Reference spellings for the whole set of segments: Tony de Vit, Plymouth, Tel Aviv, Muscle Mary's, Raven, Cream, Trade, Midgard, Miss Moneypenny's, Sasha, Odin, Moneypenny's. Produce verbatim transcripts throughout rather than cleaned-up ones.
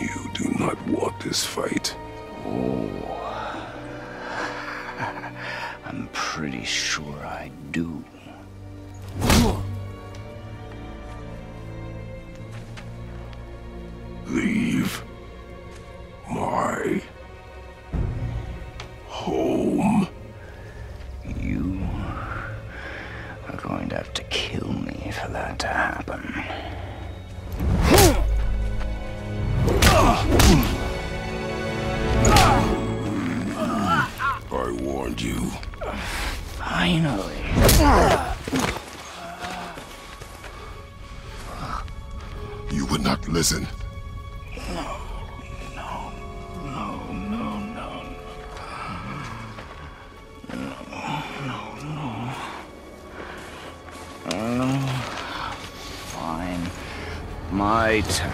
You do not want this fight. Oh. I'm pretty sure I do. Leave my home. You are going to have to kill me for that to happen. I warned you. Finally. You would not listen. No, no, no, no, no, no, no, no, no, fine, my turn.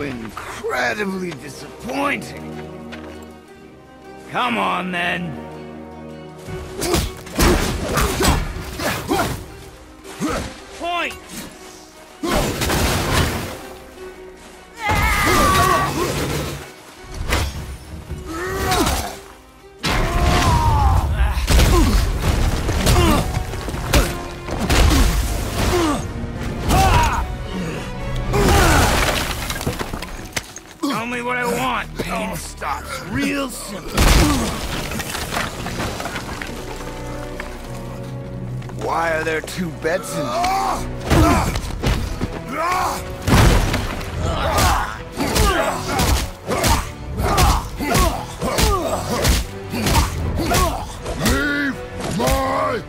Incredibly disappointing. Come on, then. Point. What I want. Pain oh. Stops. Real simple. Why are there two beds in here? Leave my home!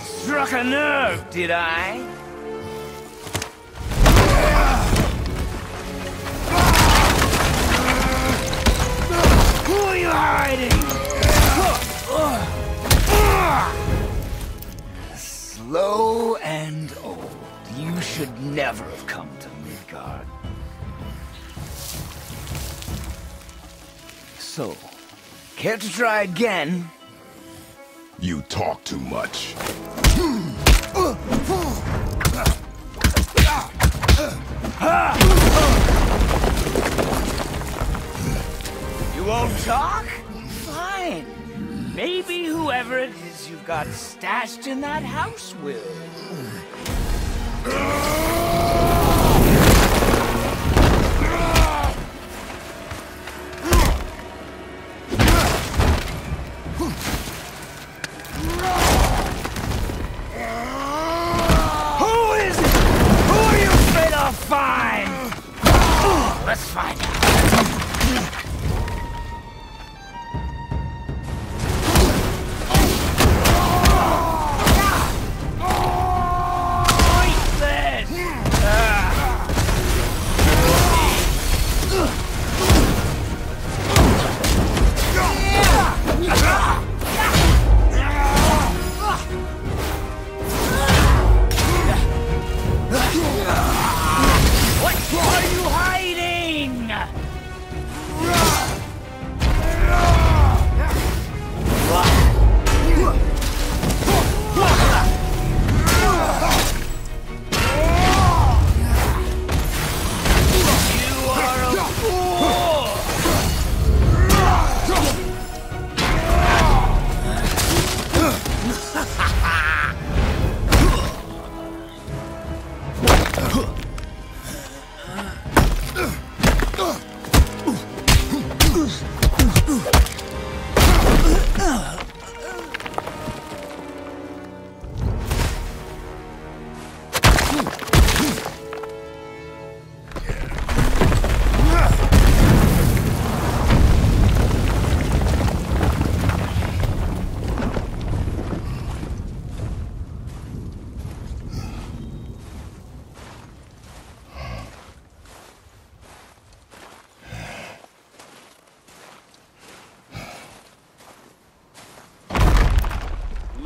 Struck a nerve, did I? Who are you hiding? Slow and old. You should never have come to Midgard. So, care to try again? You talk too much. You won't talk? Fine. Maybe whoever it is you've got stashed in that house will. Let's find out. What are you hiding?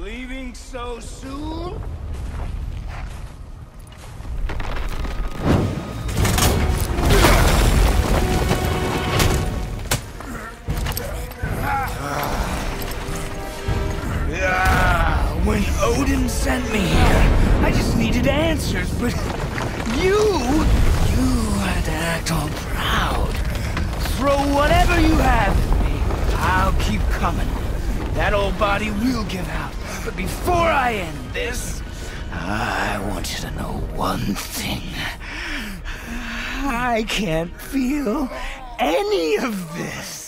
Leaving so soon? When Odin sent me here, I just needed answers, but you, you had to act all proud. Throw whatever you have at me. I'll keep coming. That old body will give out. But before I end this, I want you to know one thing. I can't feel any of this.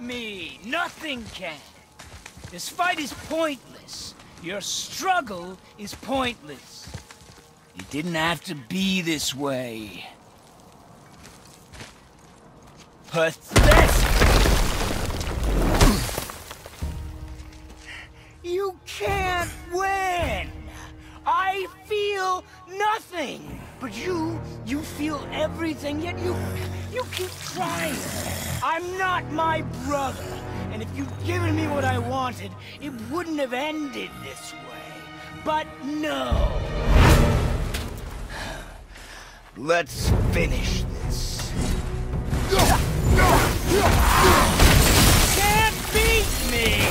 Me, nothing can. This fight is pointless. Your struggle is pointless. It didn't have to be this way. Pathetic! You can't win! I feel nothing! But you, you feel everything, yet you, you keep trying. I'm not my brother, and if you'd given me what I wanted, it wouldn't have ended this way. But no. Let's finish this. Can't beat me!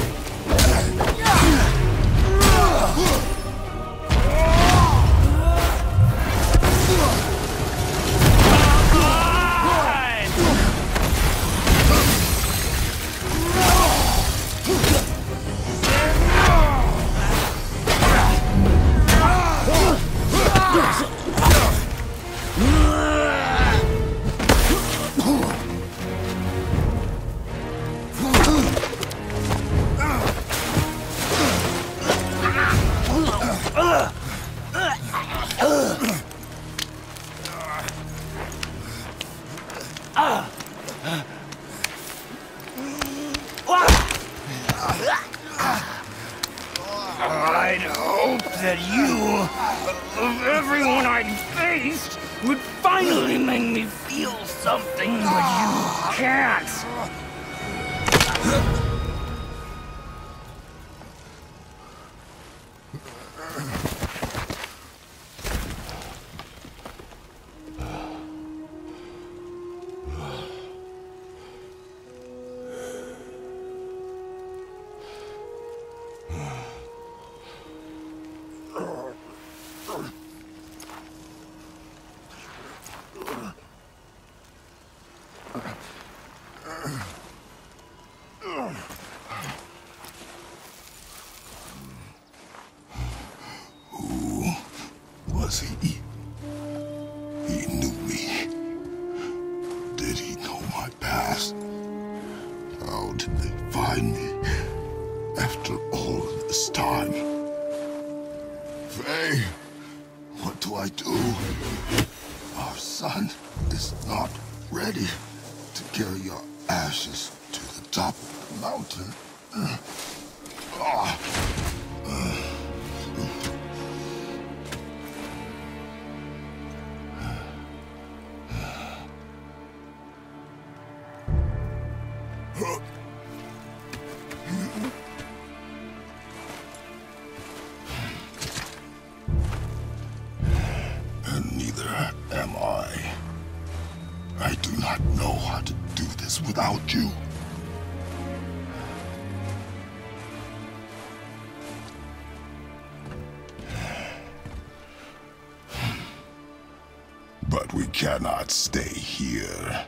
Cannot stay here.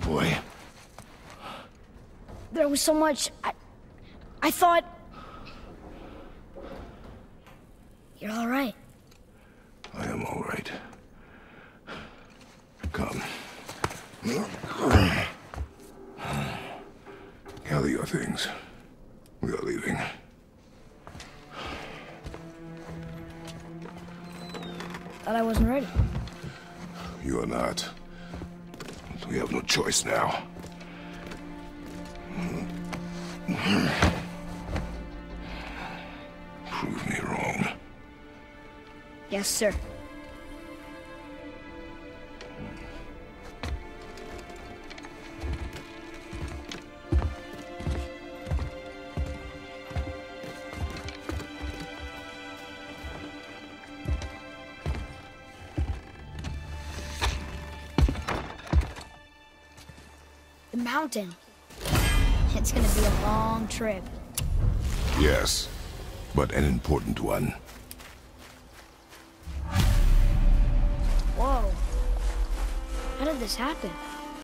Boy. There was so much... I, I thought... You're all right. I am all right. Come. things. We are leaving. Thought I wasn't ready. You are not. We have no choice now. Prove me wrong. Yes, sir. The mountain. It's gonna be a long trip. Yes, but an important one. Whoa. How did this happen?